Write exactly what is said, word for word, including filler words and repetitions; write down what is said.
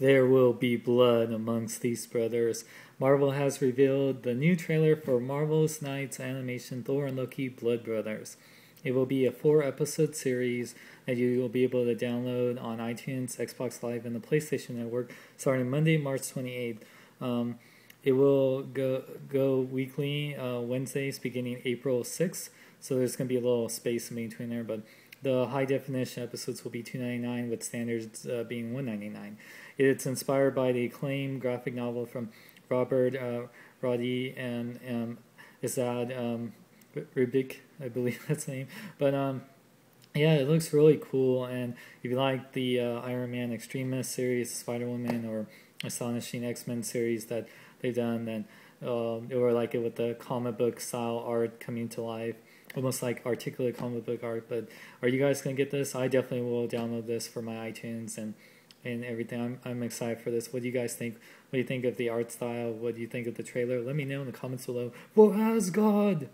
There will be blood amongst these brothers. Marvel has revealed the new trailer for Marvel's Knights Animation Thor and Loki Blood Brothers. It will be a four-episode series that you will be able to download on iTunes, Xbox Live, and the PlayStation Network starting Monday, March twenty-eighth. Um, it will go go weekly uh, Wednesdays beginning April sixth, so there's going to be a little space in between there, but the high-definition episodes will be two ninety-nine, with standards uh, being one ninety-nine. It's inspired by the acclaimed graphic novel from Robert uh, Roddy and um, Isad um, Rubik, I believe that's the name. But um, yeah, it looks really cool, and if you like the uh, Iron Man Extremis series, Spider-Woman, or Astonishing X-Men series that they've done, then uh, or like it with the comic book style art coming to life, almost like articulate comic book art. But are you guys going to get this? I definitely will download this for my iTunes and, and everything. I'm, I'm excited for this. What do you guys think? What do you think of the art style? What do you think of the trailer? Let me know in the comments below. For Asgard!